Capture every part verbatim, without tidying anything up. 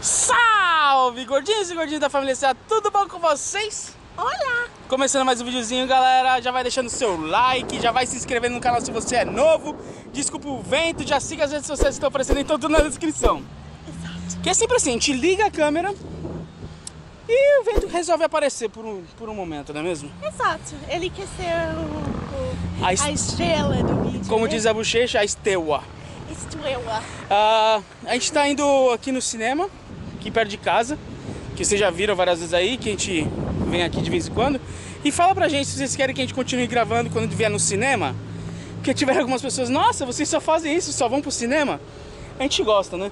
Salve, gordinhos e gordinhas da família C A, tudo bom com vocês? Olá! Começando mais um videozinho, galera, já vai deixando o seu like, já vai se inscrevendo no canal se você é novo. Desculpa o vento, já siga as redes sociais que estão aparecendo, então tudo na descrição. Exato. Que é sempre assim, a gente liga a câmera e o vento resolve aparecer por um, por um momento, não é mesmo? Exato, ele quer ser o, o, a, est... a estrela do vídeo. Como né? diz a bochecha, a esteua. Estrela. Ah, a gente tá indo aqui no cinema, aqui perto de casa, que vocês já viram várias vezes aí, que a gente vem aqui de vez em quando. E fala pra gente se vocês querem que a gente continue gravando quando vier no cinema. Porque tiveram algumas pessoas, nossa, vocês só fazem isso, só vão pro cinema. A gente gosta, né?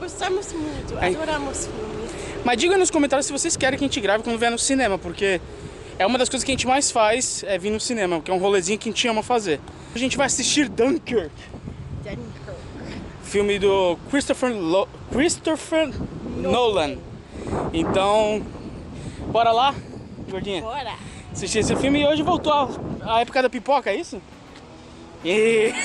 Gostamos muito, adoramos filmes. Mas diga nos comentários se vocês querem que a gente grave quando vier no cinema, porque é uma das coisas que a gente mais faz, é vir no cinema, que é um rolezinho que a gente ama fazer. A gente vai assistir Dunkirk. Dunkirk. Filme do Christopher Lo... Christopher... Nolan. Então, bora lá, gordinha? Bora! Assistir esse filme e hoje voltou a, a época da pipoca, é isso? Yeah.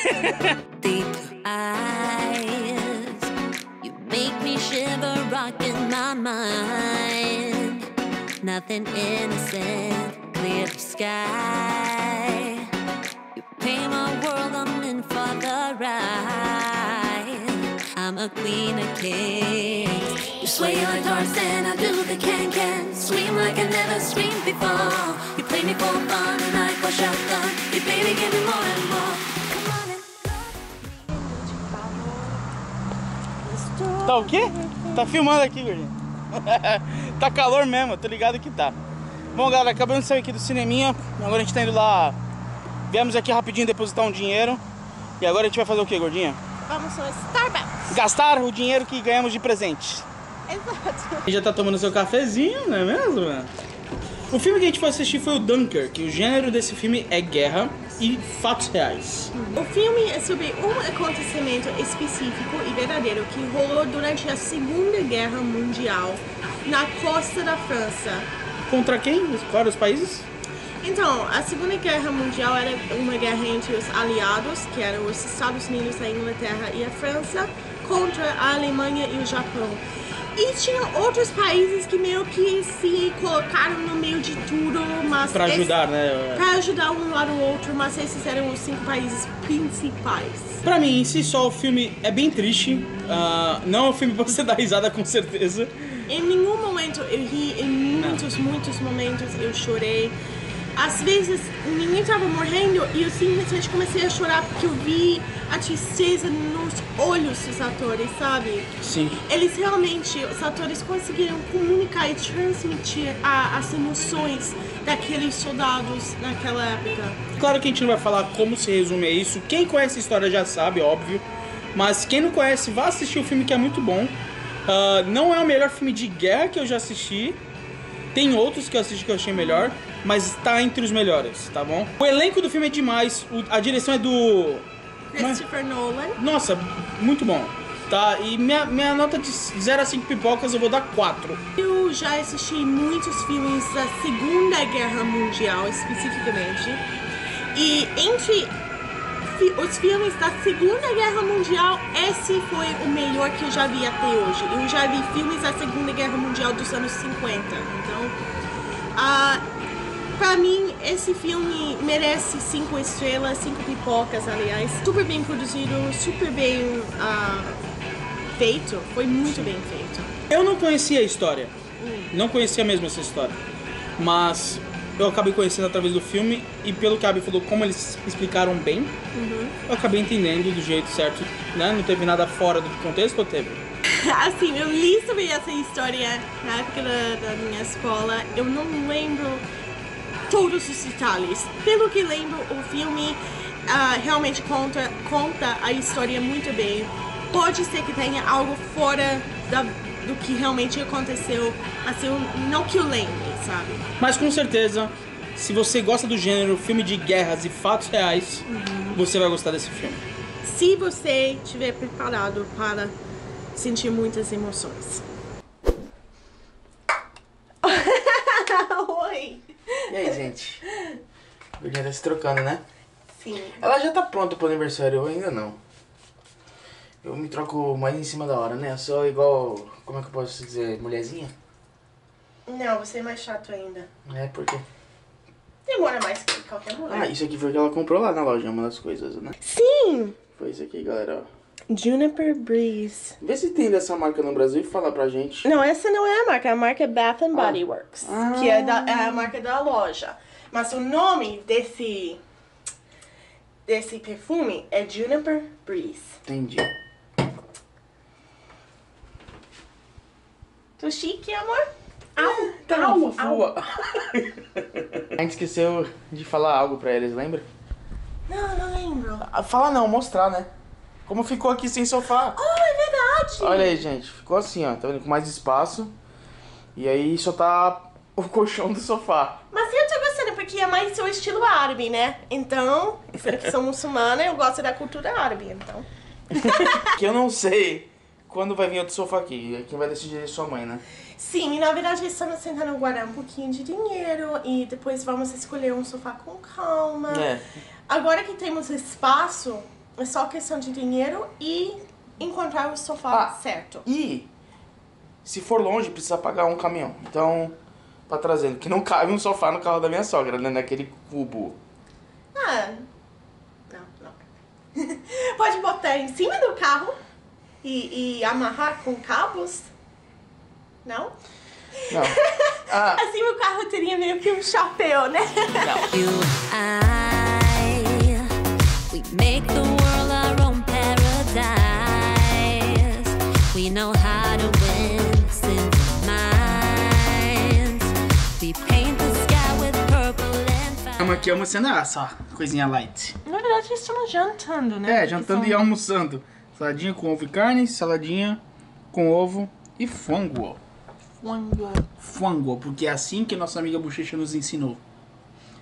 I'm a queen of kings. You sway like darts and I do the can-can. Scream like I never screamed before. You play me for fun and I go shotgun. You baby give me more and more. Come on and love me. Tá o quê? Tá filmando aqui, gordinho. Tá calor mesmo, tô ligado que tá. Bom, galera, acabamos de sair aqui do cineminha. Agora a gente tá indo lá. Viemos aqui rapidinho depositar um dinheiro. E agora a gente vai fazer o quê, gordinha? Vamos ao Starbucks. Gastar o dinheiro que ganhamos de presente. Exato. E já tá tomando seu cafezinho, não é mesmo? O filme que a gente foi assistir foi o Dunkirk. O gênero desse filme é guerra e fatos reais. O filme é sobre um acontecimento específico e verdadeiro que rolou durante a Segunda Guerra Mundial na costa da França. Contra quem? Quais os países? Então, a Segunda Guerra Mundial era uma guerra entre os aliados, que eram os Estados Unidos, a Inglaterra e a França, contra a Alemanha e o Japão. E tinha outros países que meio que se colocaram no meio de tudo, mas... Pra ajudar, esse, né? Pra ajudar um lado ou outro, mas esses eram os cinco países principais. Pra mim, em si só, o filme é bem triste. Uh, não é um filme pra você dar risada, com certeza. Em nenhum momento eu ri, em muitos, não. muitos momentos eu chorei. Às vezes ninguém estava morrendo e eu simplesmente comecei a chorar porque eu vi a tristeza nos olhos dos atores, sabe? Sim. Eles realmente, os atores conseguiram comunicar e transmitir a, as emoções daqueles soldados naquela época. Claro que a gente não vai falar como se resume a isso, quem conhece a história já sabe, óbvio. Mas quem não conhece, vá assistir o filme que é muito bom. Uh, não é o melhor filme de guerra que eu já assisti. Tem outros que eu assisti que eu achei melhor, mas tá entre os melhores, tá bom? O elenco do filme é demais, o, a direção é do... Christopher Nolan. Nossa, muito bom. Tá, e minha, minha nota de zero a cinco pipocas eu vou dar quatro. Eu já assisti muitos filmes da Segunda Guerra Mundial, especificamente. E entre fi, os filmes da Segunda Guerra Mundial, esse foi o melhor que eu já vi até hoje. Eu já vi filmes da Segunda Guerra Mundial dos anos cinquenta, então... Uh, Pra mim, esse filme merece cinco estrelas, cinco pipocas, aliás. Super bem produzido, super bem uh, feito. Foi muito bem feito. Eu não conhecia a história. Hum. Não conhecia mesmo essa história. Mas eu acabei conhecendo através do filme. E pelo que a Abby falou, como eles explicaram bem, uhum. eu acabei entendendo do jeito certo. Né? Não teve nada fora do contexto, ou teve? Assim, eu li sobre essa história na época da, da minha escola. Eu não lembro... todos os detalhes. Pelo que lembro, o filme uh, realmente conta, conta a história muito bem. Pode ser que tenha algo fora da, do que realmente aconteceu, assim, não que eu lembre, sabe? Mas com certeza, se você gosta do gênero filme de guerras e fatos reais, uhum. você vai gostar desse filme. Se você estiver preparado para sentir muitas emoções. Oi! E aí, gente? A Virginia tá se trocando, né? Sim. Ela já tá pronta pro aniversário, eu ainda não. Eu me troco mais em cima da hora, né? Eu sou igual, como é que eu posso dizer, mulherzinha? Não, você é mais chato ainda. É, por quê? Demora mais que qualquer mulher. Ah, isso aqui foi o que ela comprou lá na loja, uma das coisas, né? Sim! Foi isso aqui, galera, ó. Juniper Breeze. Vê se tem dessa marca no Brasil e fala pra gente. Não, essa não é a marca. A marca é Bath and Body Works, ah. que é, da, é a marca da loja. Mas o nome desse, desse perfume é Juniper Breeze. Entendi. Tô chique, amor? Au, tá na fofura. A gente esqueceu de falar algo pra eles, lembra? Não, não lembro. Falar não, mostrar, né? Como ficou aqui sem sofá. Oh, é verdade. Olha aí, gente. Ficou assim, ó. Tá vendo? Com mais espaço. E aí só tá o colchão do sofá. Mas eu tô gostando, porque é mais seu estilo árabe, né? Então, sendo que sou muçulmana, eu gosto da cultura árabe, então. Que eu não sei quando vai vir outro sofá aqui. Quem vai decidir é sua mãe, né? Sim, e na verdade estamos tentando guardar um pouquinho de dinheiro. E depois vamos escolher um sofá com calma. É. Agora que temos espaço... É só questão de dinheiro e encontrar o sofá ah, certo. E se for longe, precisa pagar um caminhão. Então, tá trazendo. Que não cabe um sofá no carro da minha sogra, né? Naquele cubo. Ah, não, não. Pode botar em cima do carro e, e amarrar com cabos? Não? Não. Ah. Assim o carro teria meio que um chapéu, né? Não. Make the world our own paradise. We know how to win simple minds. We paint the sky with purple and fire. Estamos aqui almoçando essa coisinha light. Na verdade, estamos jantando, né? É, jantando e almoçando. Saladinha com ovo e carne, saladinha com ovo e fango. Fango. Fango, porque é assim que nossa amiga Bochecha nos ensinou.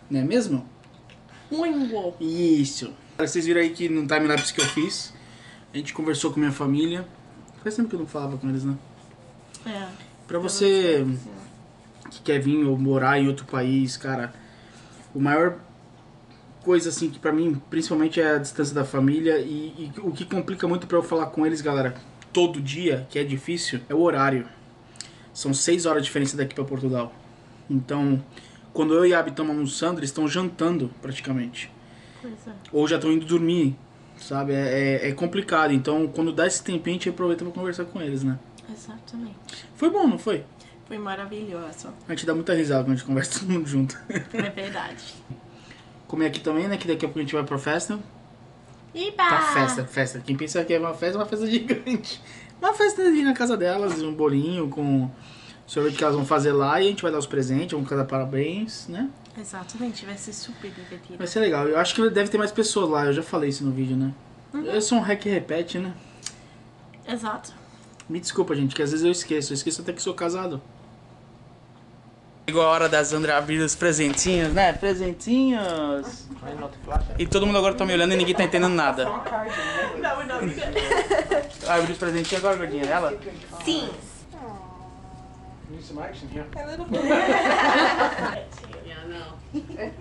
Não é mesmo? Fango. Isso. Vocês viram aí que no time-lapse que eu fiz, a gente conversou com minha família. Faz tempo que eu não falava com eles, né? É. Pra você que quer vir ou morar em outro país, cara, o maior coisa, assim, que pra mim, principalmente, é a distância da família. E, e o que complica muito pra eu falar com eles, galera, todo dia, que é difícil, é o horário. São seis horas de diferença daqui pra Portugal. Então, quando eu e a Abby estamos almoçando, eles estão jantando, praticamente. É. Ou já estão indo dormir, sabe? É, é, é complicado. Então, quando dá esse tempinho, a gente aproveita pra conversar com eles, né? Exatamente. Foi bom, não foi? Foi maravilhoso. A gente dá muita risada quando a gente conversa todo mundo junto. É verdade. Comer aqui também, né? Que daqui a pouco a gente vai pra festa. Iba! Pra festa, festa. Quem pensa que é uma festa, é uma festa gigante. Uma festa ali na casa delas, um bolinho com... sorvete que elas vão fazer lá e a gente vai dar os presentes, vamos dar parabéns, né? Exatamente, vai ser super divertido. Vai ser legal, eu acho que deve ter mais pessoas lá, eu já falei isso no vídeo, né? Uhum. Eu sou um hack e repete, né? Exato. Me desculpa, gente, que às vezes eu esqueço, eu esqueço até que sou casado. Chegou a hora das André abrir os presentinhos, né? Presentinhos! E todo mundo agora tá me olhando e ninguém tá entendendo nada. Não, não, não. Ah, abrir os presentinhos agora, gordinha, ela? Sim. Need some action here. A little bit. Yeah, no. Okay.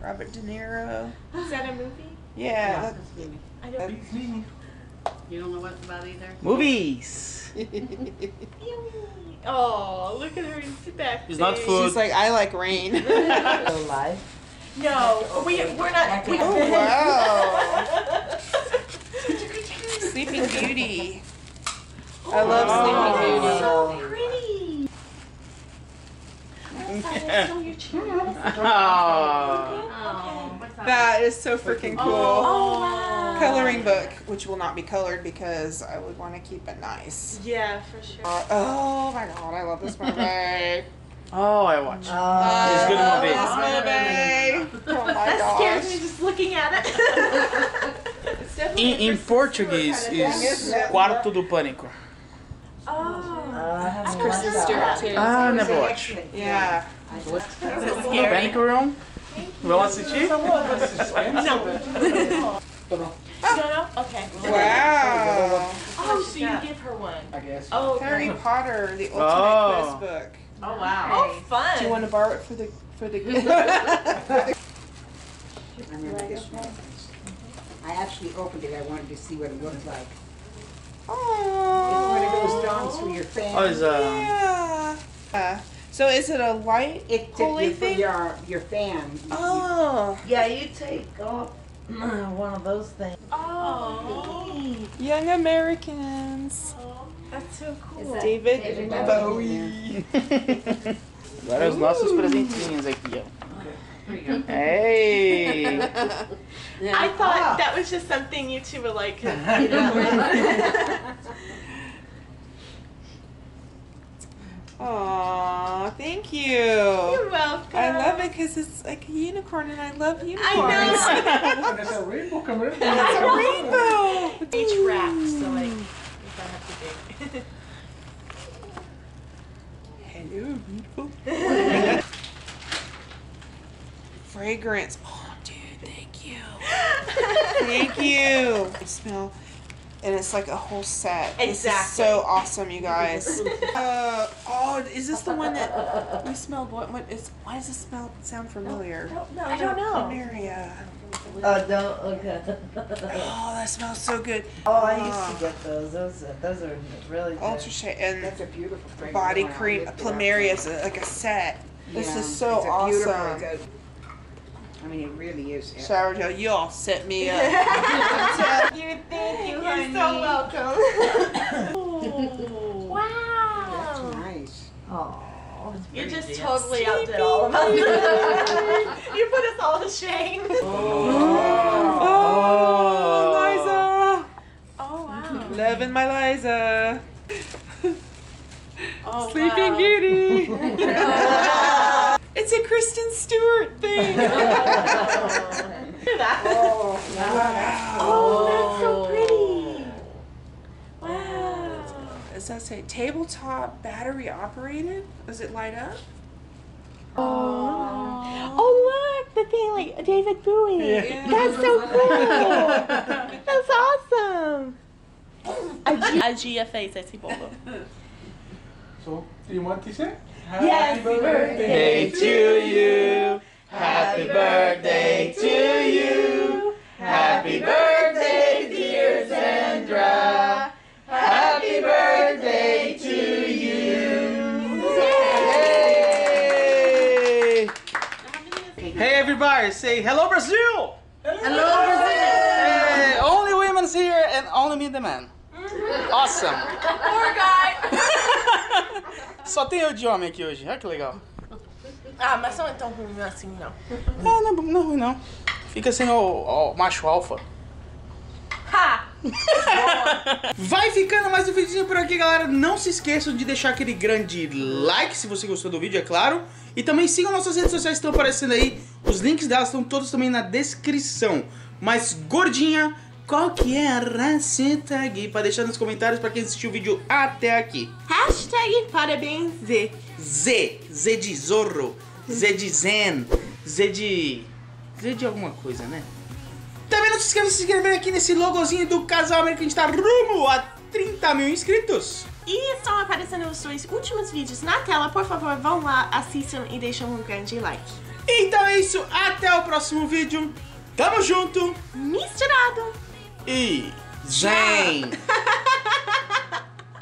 Robert De Niro. Is that a movie? Yeah, no, that's a movie. I don't. You don't know what it's about either. Movies. Oh, look at her in the back. It's not food. She's like, I like rain. So live. No, we, we're not... We, oh, wow. Sleeping Beauty. Oh, I love oh. Sleeping Beauty. That's so pretty. I show your chair. Oh. Okay. That is so freaking cool. Oh, wow. Coloring book, which will not be colored because I would want to keep it nice. Yeah, for sure. Uh, oh, my God. I love this movie. Oh, I watch. Oh, it's good movie. This movie. Oh my gosh. That scares me just looking at it. in in Portuguese is Quarto do Pânico. Oh, uh, I Christmas too. Ah, never watch. Yeah. Panic Room. Vamos assistir? Não. No, no? Okay. Wow. Oh, so you give her one. I guess. Oh, Harry Potter, the ultimate quest book. Oh wow! Oh fun! Do you want to borrow it for the for the? I remember this one. I actually opened it. I wanted to see what it looked like. Oh! It's one of those domes for your family. Oh, is uh. Yeah. Uh, so is it a light it, pulley your, thing? Your your fan. Oh. You, yeah, you take off one of those things. Oh. Young Americans. Oh, that's so cool. David, David Bowie. Agora os nossos presentinhos aqui, ó. Hey! Yeah. I thought oh. that was just something you two were like. You know? Aw, thank you. You're welcome. I love it because it's like a unicorn, and I love unicorns. I know. There's a rainbow coming in. There's a rainbow. Beach wrap, so like, you don't have to dig. Hello, beautiful. Fragrance. Oh, dude, thank you. Thank you. I smell. And it's like a whole set. Exactly. This is so awesome, you guys. uh, oh, is this the one that we smelled? What? What is? Why does this smell sound familiar? No, no, no, I don't know. Plumeria. Oh, don't. Okay. Oh, that smells so good. Oh, I used uh, to get those. Those, uh, those are really good. Ultra shade and that's a beautiful fragrance. Body cream. Plumeria is a, like a set. Yeah, this is so it's awesome. Beautiful. I mean, it really is. Shower gel, you all set me up. You thank you, honey. You're so welcome. Oh, wow. That's nice. Oh, you just dense. Totally outdid all of us. You put us all to shame. Oh, oh, oh Liza. Oh, wow. Loving my Liza. Oh, Sleeping wow. Beauty. It's a Kristen Stewart thing. Oh, wow. Oh, that's so pretty. Wow. Does that say tabletop battery operated? Does it light up? Oh. Oh, look, the thing like David Bowie. Yeah. That's so cool. That's awesome. A G F A sexy bobo. So, do you want to say? Happy yes, birthday, birthday to you. Happy birthday to you. Happy birthday, dear Sandra. Happy birthday to you. Yay! Hey, everybody, say hello, Brazil. Hello, hello Brazil. Hey, only women's here and only me, the man. Mm-hmm. Awesome. Poor guy. Só tem eu de homem aqui hoje, olha que legal. Ah, mas não é tão ruim assim, não. Ah, não, não é ruim, não. Fica sem o, o macho alfa. Ha! Vai ficando mais um videozinho por aqui, galera. Não se esqueçam de deixar aquele grande like se você gostou do vídeo, é claro. E também sigam nossas redes sociais que estão aparecendo aí. Os links delas estão todos também na descrição. Mas, gordinha, qual que é a hashtag para deixar nos comentários para quem assistiu o vídeo até aqui? Hashtag parabéns Z. Z. Z de Zorro. Z de Zen. Z de... Z de alguma coisa, né? Também não se esqueça de se inscrever aqui nesse logozinho do Casal América, que a gente tá rumo a trinta mil inscritos. E estão aparecendo os dois últimos vídeos na tela. Por favor, vão lá, assistam e deixem um grande like. Então é isso. Até o próximo vídeo. Tamo junto. Misturado. E... Zen!